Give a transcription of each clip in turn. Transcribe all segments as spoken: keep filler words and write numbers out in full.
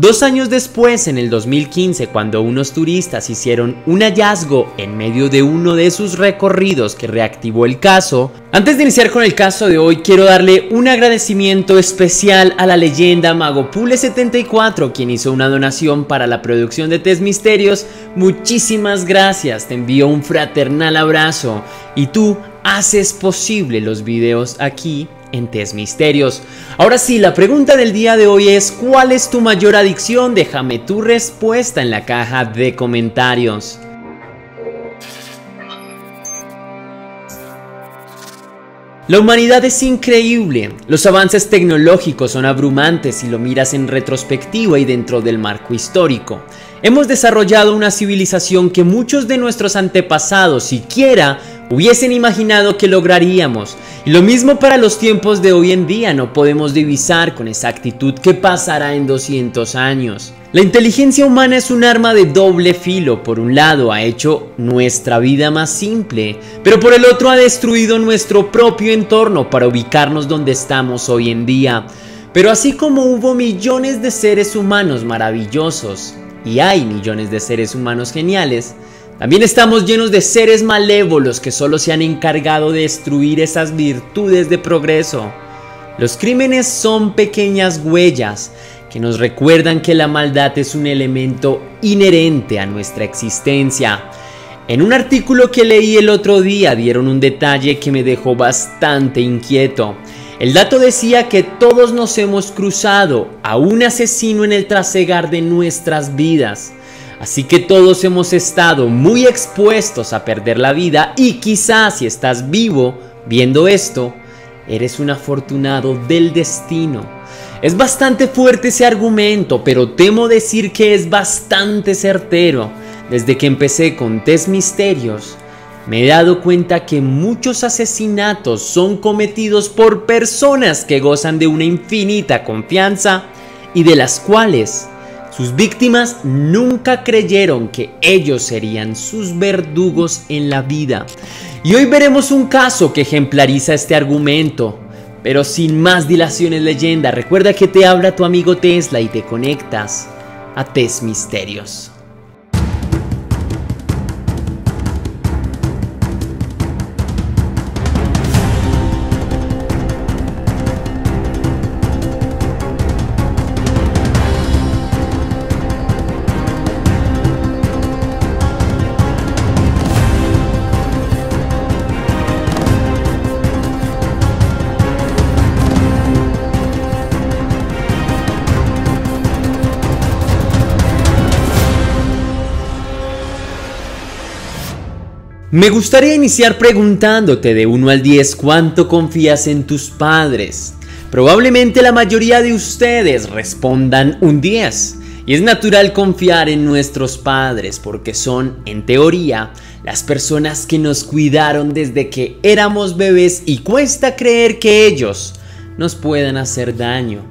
Dos años después, en el dos mil quince, cuando unos turistas hicieron un hallazgo en medio de uno de sus recorridos que reactivó el caso. Antes de iniciar con el caso de hoy, quiero darle un agradecimiento especial a la leyenda MagoPule setenta y cuatro, quien hizo una donación para la producción de Tess Misterios. Muchísimas gracias, te envío un fraternal abrazo y tú haces posible los videos aquí en Tess Misterios. Ahora sí, la pregunta del día de hoy es: ¿cuál es tu mayor adicción? Déjame tu respuesta en la caja de comentarios. La humanidad es increíble. Los avances tecnológicos son abrumantes si lo miras en retrospectiva y dentro del marco histórico. Hemos desarrollado una civilización que muchos de nuestros antepasados siquiera hubiesen imaginado que lograríamos. Y lo mismo para los tiempos de hoy en día, no podemos divisar con exactitud qué pasará en doscientos años. La inteligencia humana es un arma de doble filo. Por un lado ha hecho nuestra vida más simple, pero por el otro ha destruido nuestro propio entorno para ubicarnos donde estamos hoy en día. Pero así como hubo millones de seres humanos maravillosos, y hay millones de seres humanos geniales, también estamos llenos de seres malévolos que solo se han encargado de destruir esas virtudes de progreso. Los crímenes son pequeñas huellas que nos recuerdan que la maldad es un elemento inherente a nuestra existencia. En un artículo que leí el otro día dieron un detalle que me dejó bastante inquieto. El dato decía que todos nos hemos cruzado a un asesino en el trasegar de nuestras vidas. Así que todos hemos estado muy expuestos a perder la vida, y quizás si estás vivo viendo esto, eres un afortunado del destino. Es bastante fuerte ese argumento, pero temo decir que es bastante certero. Desde que empecé con Tess Misterios, me he dado cuenta que muchos asesinatos son cometidos por personas que gozan de una infinita confianza y de las cuales sus víctimas nunca creyeron que ellos serían sus verdugos en la vida. Y hoy veremos un caso que ejemplariza este argumento. Pero sin más dilaciones, leyenda, recuerda que te habla tu amigo Tesla y te conectas a Tess Misterios. Me gustaría iniciar preguntándote de uno al diez cuánto confías en tus padres. Probablemente la mayoría de ustedes respondan un diez. Y es natural confiar en nuestros padres porque son, en teoría, las personas que nos cuidaron desde que éramos bebés, y cuesta creer que ellos nos puedan hacer daño.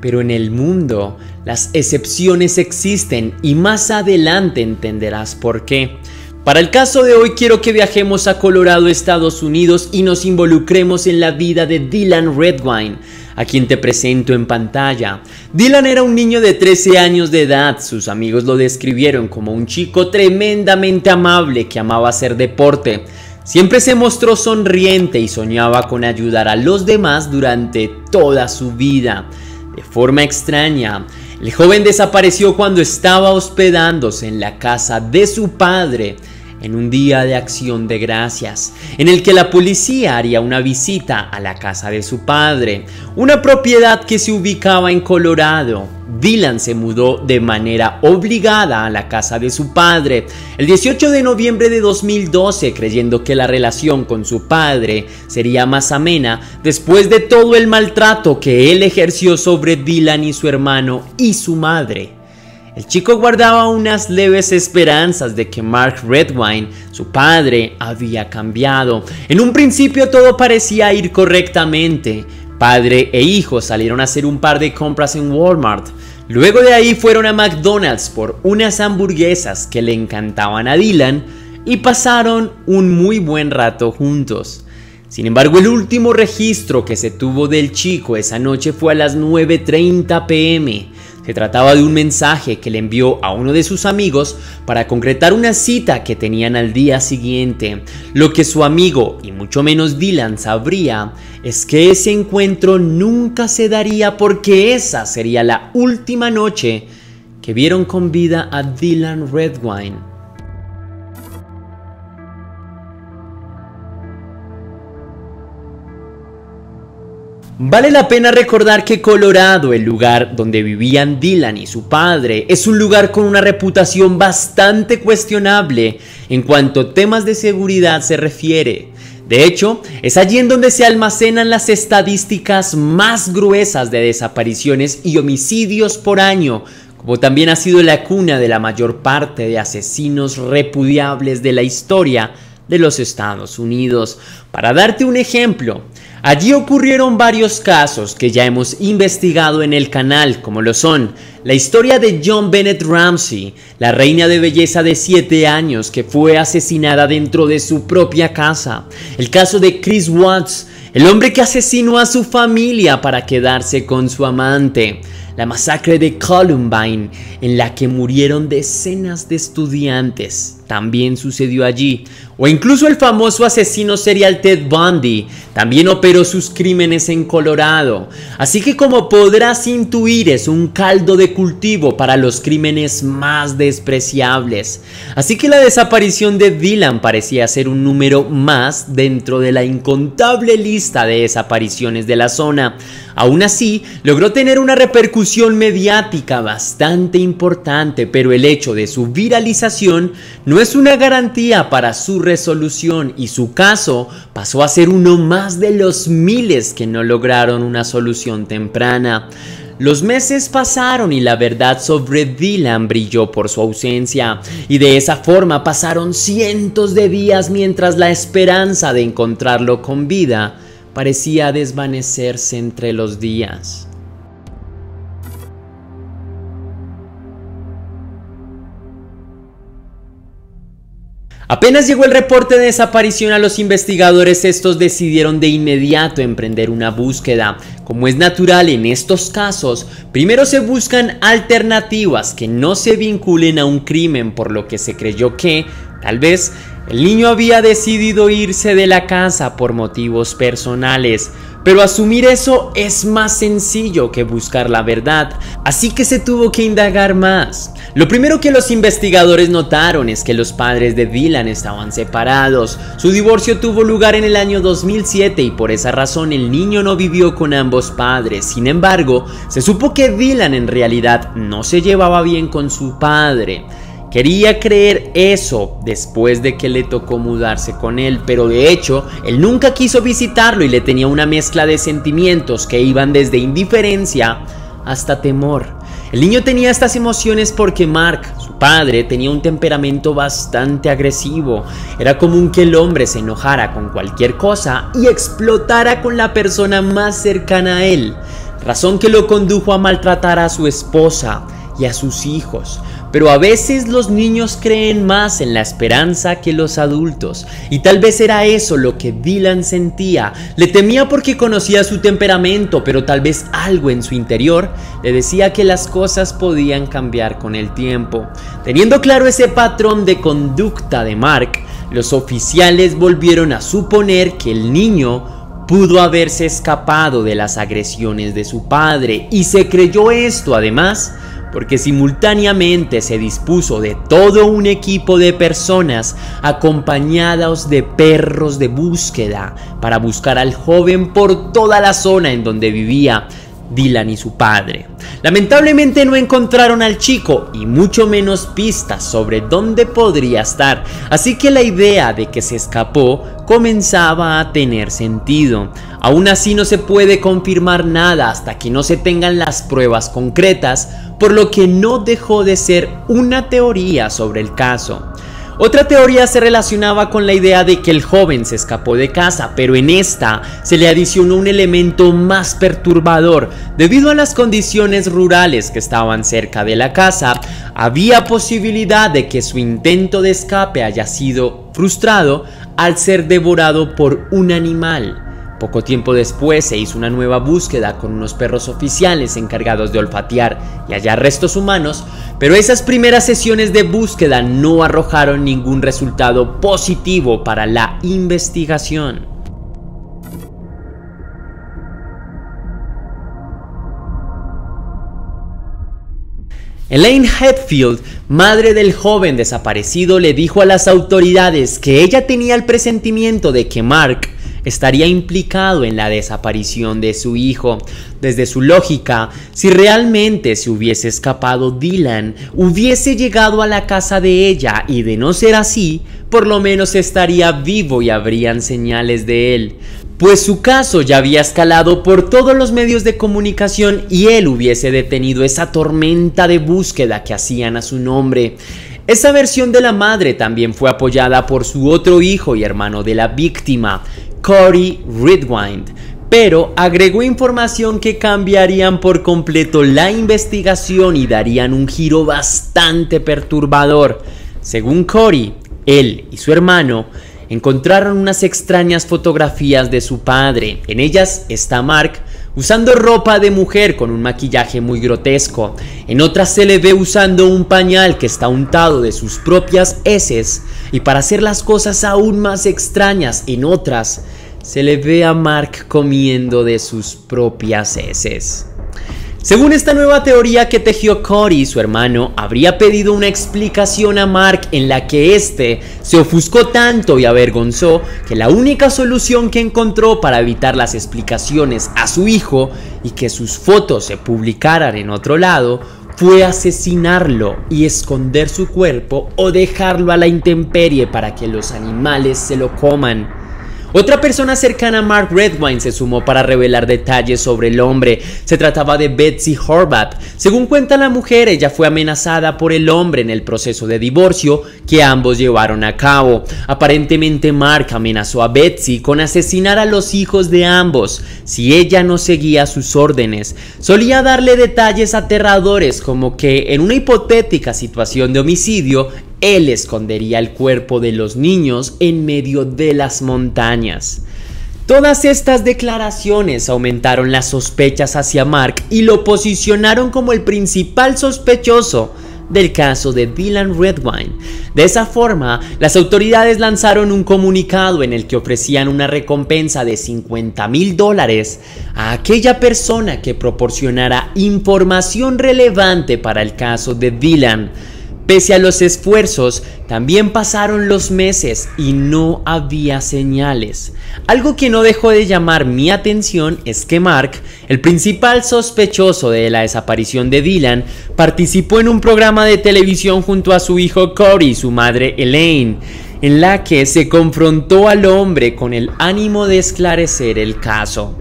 Pero en el mundo, las excepciones existen y más adelante entenderás por qué. Para el caso de hoy quiero que viajemos a Colorado, Estados Unidos, y nos involucremos en la vida de Dylan Redwine, a quien te presento en pantalla. Dylan era un niño de trece años de edad. Sus amigos lo describieron como un chico tremendamente amable que amaba hacer deporte. Siempre se mostró sonriente y soñaba con ayudar a los demás durante toda su vida. De forma extraña, el joven desapareció cuando estaba hospedándose en la casa de su padre en un día de Acción de Gracias, en el que la policía haría una visita a la casa de su padre, una propiedad que se ubicaba en Colorado. Dylan se mudó de manera obligada a la casa de su padre el dieciocho de noviembre de dos mil doce, creyendo que la relación con su padre sería más amena después de todo el maltrato que él ejerció sobre Dylan y su hermano y su madre. El chico guardaba unas leves esperanzas de que Mark Redwine, su padre, había cambiado. En un principio todo parecía ir correctamente. Padre e hijo salieron a hacer un par de compras en Walmart. Luego de ahí fueron a McDonald's por unas hamburguesas que le encantaban a Dylan y pasaron un muy buen rato juntos. Sin embargo, el último registro que se tuvo del chico esa noche fue a las nueve treinta p m Se trataba de un mensaje que le envió a uno de sus amigos para concretar una cita que tenían al día siguiente. Lo que su amigo, y mucho menos Dylan, sabría es que ese encuentro nunca se daría, porque esa sería la última noche que vieron con vida a Dylan Redwine. Vale la pena recordar que Colorado, el lugar donde vivían Dylan y su padre, es un lugar con una reputación bastante cuestionable en cuanto a temas de seguridad se refiere. De hecho, es allí en donde se almacenan las estadísticas más gruesas de desapariciones y homicidios por año, como también ha sido la cuna de la mayor parte de asesinos repudiables de la historia de los Estados Unidos. Para darte un ejemplo, allí ocurrieron varios casos que ya hemos investigado en el canal, como lo son la historia de John Bennett Ramsey, la reina de belleza de siete años que fue asesinada dentro de su propia casa, el caso de Chris Watts, el hombre que asesinó a su familia para quedarse con su amante, la masacre de Columbine, en la que murieron decenas de estudiantes, también sucedió allí, o incluso el famoso asesino serial Ted Bundy, también operó sus crímenes en Colorado. Así que, como podrás intuir, es un caldo de cultivo para los crímenes más despreciables. Así que la desaparición de Dylan parecía ser un número más dentro de la incontable lista de desapariciones de la zona. Aún así, logró tener una repercusión mediática bastante importante, pero el hecho de su viralización no es una garantía para su resolución, y su caso pasó a ser uno más de los miles que no lograron una solución temprana. Los meses pasaron y la verdad sobre Dylan brilló por su ausencia, y de esa forma pasaron cientos de días mientras la esperanza de encontrarlo con vida parecía desvanecerse entre los días. Apenas llegó el reporte de desaparición a los investigadores, estos decidieron de inmediato emprender una búsqueda. Como es natural en estos casos, primero se buscan alternativas que no se vinculen a un crimen, por lo que se creyó que, tal vez, el niño había decidido irse de la casa por motivos personales. Pero asumir eso es más sencillo que buscar la verdad, así que se tuvo que indagar más. Lo primero que los investigadores notaron es que los padres de Dylan estaban separados. Su divorcio tuvo lugar en el año dos mil siete y por esa razón el niño no vivió con ambos padres. Sin embargo, se supo que Dylan en realidad no se llevaba bien con su padre. Quería creer eso después de que le tocó mudarse con él, pero de hecho, él nunca quiso visitarlo y le tenía una mezcla de sentimientos que iban desde indiferencia hasta temor. El niño tenía estas emociones porque Mark, su padre, tenía un temperamento bastante agresivo. Era común que el hombre se enojara con cualquier cosa y explotara con la persona más cercana a él, razón que lo condujo a maltratar a su esposa y a sus hijos. Pero a veces los niños creen más en la esperanza que los adultos, y tal vez era eso lo que Dylan sentía. Le temía porque conocía su temperamento, pero tal vez algo en su interior le decía que las cosas podían cambiar con el tiempo. Teniendo claro ese patrón de conducta de Mark, los oficiales volvieron a suponer que el niño pudo haberse escapado de las agresiones de su padre, y se creyó esto además porque simultáneamente se dispuso de todo un equipo de personas acompañados de perros de búsqueda para buscar al joven por toda la zona en donde vivía Dylan y su padre. Lamentablemente no encontraron al chico y mucho menos pistas sobre dónde podría estar, así que la idea de que se escapó comenzaba a tener sentido. Aún así no se puede confirmar nada hasta que no se tengan las pruebas concretas, por lo que no dejó de ser una teoría sobre el caso. Otra teoría se relacionaba con la idea de que el joven se escapó de casa, pero en esta se le adicionó un elemento más perturbador. Debido a las condiciones rurales que estaban cerca de la casa, había posibilidad de que su intento de escape haya sido frustrado al ser devorado por un animal. Poco tiempo después se hizo una nueva búsqueda con unos perros oficiales encargados de olfatear y hallar restos humanos, pero esas primeras sesiones de búsqueda no arrojaron ningún resultado positivo para la investigación. Elaine Hetfield, madre del joven desaparecido, le dijo a las autoridades que ella tenía el presentimiento de que Mark estaría implicado en la desaparición de su hijo. Desde su lógica, si realmente se hubiese escapado Dylan, hubiese llegado a la casa de ella y de no ser así, por lo menos estaría vivo y habrían señales de él, pues su caso ya había escalado por todos los medios de comunicación y él hubiese detenido esa tormenta de búsqueda que hacían a su nombre. Esa versión de la madre también fue apoyada por su otro hijo y hermano de la víctima, Corey Redwind, pero agregó información que cambiarían por completo la investigación y darían un giro bastante perturbador. Según Corey, él y su hermano encontraron unas extrañas fotografías de su padre. En ellas está Mark usando ropa de mujer con un maquillaje muy grotesco. En otras se le ve usando un pañal que está untado de sus propias heces. Y para hacer las cosas aún más extrañas, en otras se le ve a Mark comiendo de sus propias heces. Según esta nueva teoría que tejió Corey, su hermano habría pedido una explicación a Mark en la que éste se ofuscó tanto y avergonzó que la única solución que encontró para evitar las explicaciones a su hijo y que sus fotos se publicaran en otro lado fue asesinarlo y esconder su cuerpo o dejarlo a la intemperie para que los animales se lo coman. Otra persona cercana a Mark Redwine se sumó para revelar detalles sobre el hombre. Se trataba de Betsy Horvath. Según cuenta la mujer, ella fue amenazada por el hombre en el proceso de divorcio que ambos llevaron a cabo. Aparentemente Mark amenazó a Betsy con asesinar a los hijos de ambos si ella no seguía sus órdenes. Solía darle detalles aterradores como que en una hipotética situación de homicidio, él escondería el cuerpo de los niños en medio de las montañas. Todas estas declaraciones aumentaron las sospechas hacia Mark y lo posicionaron como el principal sospechoso del caso de Dylan Redwine. De esa forma, las autoridades lanzaron un comunicado en el que ofrecían una recompensa de cincuenta mil dólares a aquella persona que proporcionara información relevante para el caso de Dylan. Pese a los esfuerzos, también pasaron los meses y no había señales. Algo que no dejó de llamar mi atención es que Mark, el principal sospechoso de la desaparición de Dylan, participó en un programa de televisión junto a su hijo Corey y su madre Elaine, en la que se confrontó al hombre con el ánimo de esclarecer el caso.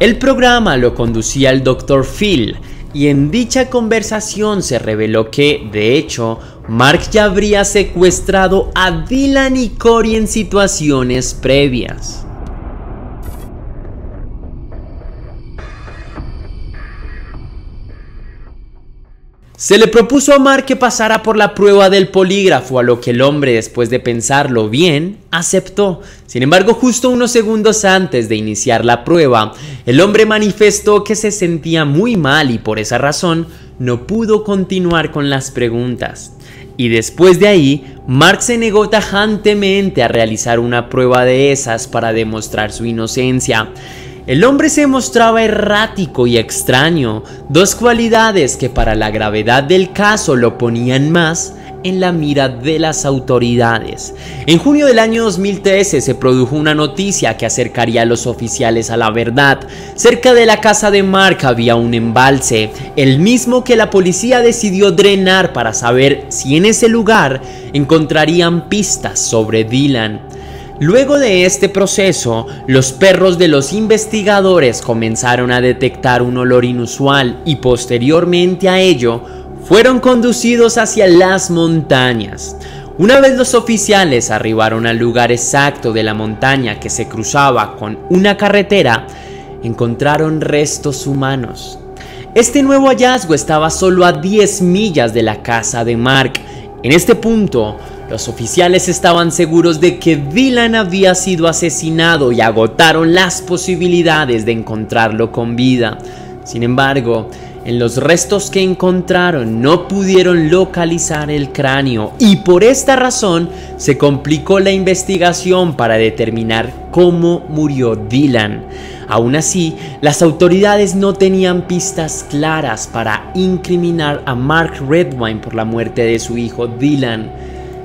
El programa lo conducía el doctor Phil, y en dicha conversación se reveló que, de hecho, Mark ya habría secuestrado a Dylan y Corey en situaciones previas. Se le propuso a Mark que pasara por la prueba del polígrafo, a lo que el hombre, después de pensarlo bien, aceptó. Sin embargo, justo unos segundos antes de iniciar la prueba, el hombre manifestó que se sentía muy mal y por esa razón no pudo continuar con las preguntas. Y después de ahí, Mark se negó tajantemente a realizar una prueba de esas para demostrar su inocencia. El hombre se mostraba errático y extraño, dos cualidades que para la gravedad del caso lo ponían más en la mira de las autoridades. En junio del año dos mil trece se produjo una noticia que acercaría a los oficiales a la verdad. Cerca de la casa de Mark había un embalse, el mismo que la policía decidió drenar para saber si en ese lugar encontrarían pistas sobre Dylan. Luego de este proceso, los perros de los investigadores comenzaron a detectar un olor inusual y posteriormente a ello, fueron conducidos hacia las montañas. Una vez los oficiales arribaron al lugar exacto de la montaña que se cruzaba con una carretera, encontraron restos humanos. Este nuevo hallazgo estaba solo a diez millas de la casa de Mark. En este punto, Los oficiales estaban seguros de que Dylan había sido asesinado y agotaron las posibilidades de encontrarlo con vida. Sin embargo, en los restos que encontraron no pudieron localizar el cráneo y por esta razón se complicó la investigación para determinar cómo murió Dylan. Aún así, las autoridades no tenían pistas claras para incriminar a Mark Redwine por la muerte de su hijo Dylan.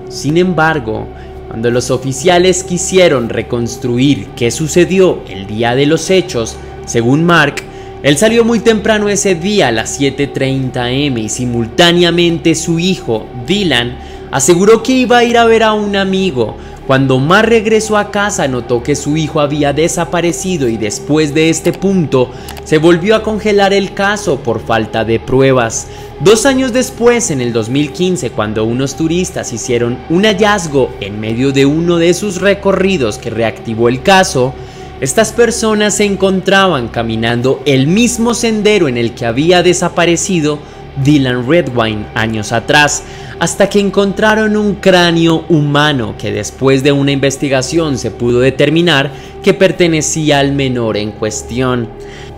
Sin embargo, cuando los oficiales quisieron reconstruir qué sucedió el día de los hechos, según Mark, él salió muy temprano ese día a las siete treinta a m y simultáneamente su hijo, Dylan, aseguró que iba a ir a ver a un amigo. Cuando Mark regresó a casa notó que su hijo había desaparecido y después de este punto se volvió a congelar el caso por falta de pruebas. Dos años después, en el dos mil quince, cuando unos turistas hicieron un hallazgo en medio de uno de sus recorridos que reactivó el caso, estas personas se encontraban caminando el mismo sendero en el que había desaparecido Dylan Redwine años atrás, hasta que encontraron un cráneo humano que después de una investigación se pudo determinar que pertenecía al menor en cuestión.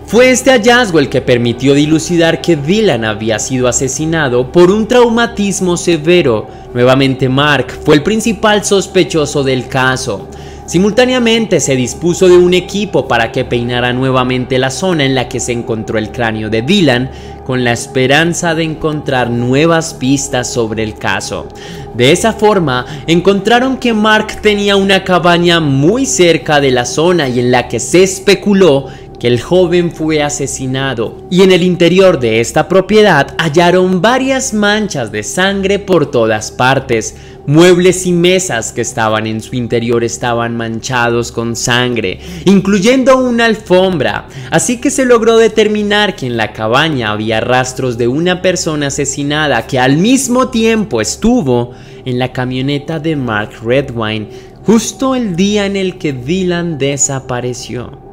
Fue este hallazgo el que permitió dilucidar que Dylan había sido asesinado por un traumatismo severo. Nuevamente Mark fue el principal sospechoso del caso. Simultáneamente se dispuso de un equipo para que peinara nuevamente la zona en la que se encontró el cráneo de Dylan, con la esperanza de encontrar nuevas pistas sobre el caso. De esa forma, encontraron que Mark tenía una cabaña muy cerca de la zona y en la que se especuló que el joven fue asesinado, y en el interior de esta propiedad hallaron varias manchas de sangre por todas partes. Muebles y mesas que estaban en su interior estaban manchados con sangre, incluyendo una alfombra, así que se logró determinar que en la cabaña había rastros de una persona asesinada que al mismo tiempo estuvo en la camioneta de Mark Redwine, justo el día en el que Dylan desapareció.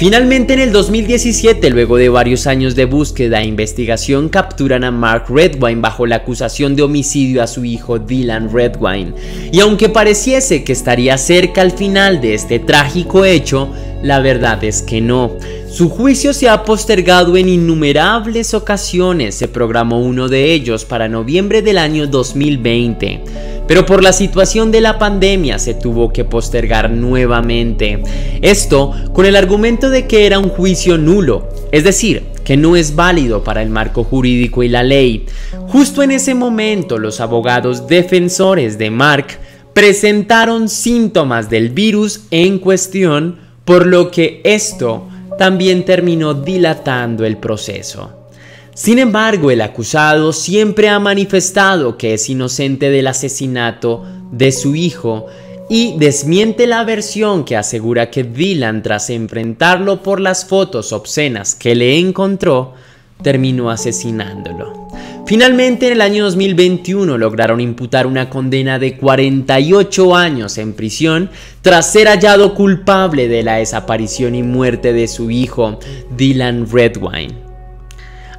Finalmente, en el dos mil diecisiete, luego de varios años de búsqueda e investigación, capturan a Mark Redwine bajo la acusación de homicidio a su hijo Dylan Redwine. Y aunque pareciese que estaría cerca al final de este trágico hecho, la verdad es que no. Su juicio se ha postergado en innumerables ocasiones, se programó uno de ellos para noviembre del año dos mil veinte. Pero por la situación de la pandemia se tuvo que postergar nuevamente. Esto con el argumento de que era un juicio nulo, es decir, que no es válido para el marco jurídico y la ley. Justo en ese momento, los abogados defensores de Mark presentaron síntomas del virus en cuestión, por lo que esto también terminó dilatando el proceso. Sin embargo, el acusado siempre ha manifestado que es inocente del asesinato de su hijo y desmiente la versión que asegura que Dylan, tras enfrentarlo por las fotos obscenas que le encontró, terminó asesinándolo. Finalmente, en el año dos mil veintiuno lograron imputar una condena de cuarenta y ocho años en prisión tras ser hallado culpable de la desaparición y muerte de su hijo, Dylan Redwine.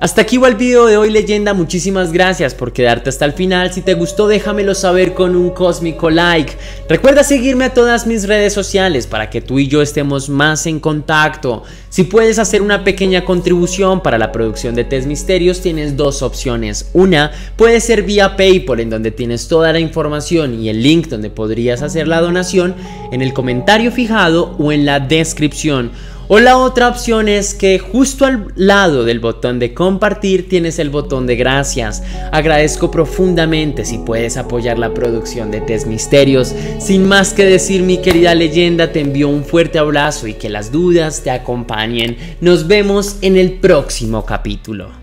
Hasta aquí va el video de hoy, leyenda. Muchísimas gracias por quedarte hasta el final. Si te gustó, déjamelo saber con un cósmico like. Recuerda seguirme a todas mis redes sociales para que tú y yo estemos más en contacto. Si puedes hacer una pequeña contribución para la producción de Tess Misterios, tienes dos opciones. Una, puede ser vía PayPal, en donde tienes toda la información y el link donde podrías hacer la donación en el comentario fijado o en la descripción. O la otra opción es que justo al lado del botón de compartir tienes el botón de gracias. Agradezco profundamente si puedes apoyar la producción de Tess Misterios. Sin más que decir, mi querida leyenda, te envío un fuerte abrazo y que las dudas te acompañen. Nos vemos en el próximo capítulo.